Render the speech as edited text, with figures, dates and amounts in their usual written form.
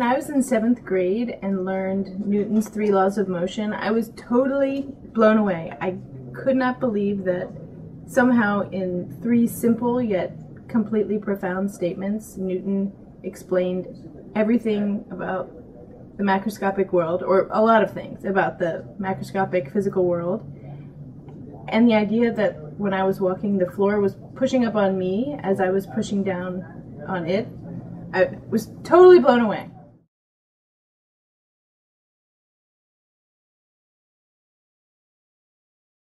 When I was in 7th grade and learned Newton's 3 laws of motion, I was totally blown away. I could not believe that somehow in 3 simple yet completely profound statements, Newton explained everything about the macroscopic world, or a lot of things about the macroscopic physical world. And the idea that when I was walking, the floor was pushing up on me as I was pushing down on it, I was totally blown away.